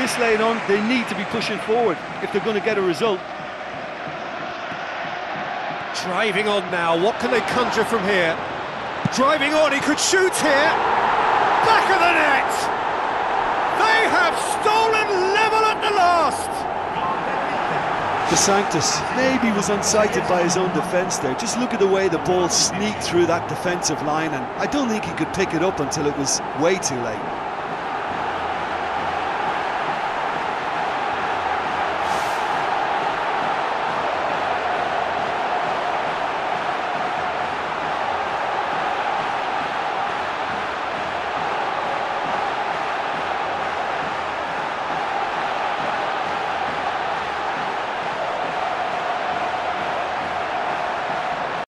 this lane on, they need to be pushing forward if they're going to get a result. Driving on now, what can they conjure from here? Driving on, he could shoot here. Back of the net! They have stolen level at the last! DeSantis maybe was unsighted by his own defence there. Just look at the way the ball sneaked through that defensive line, and I don't think he could pick it up until it was way too late.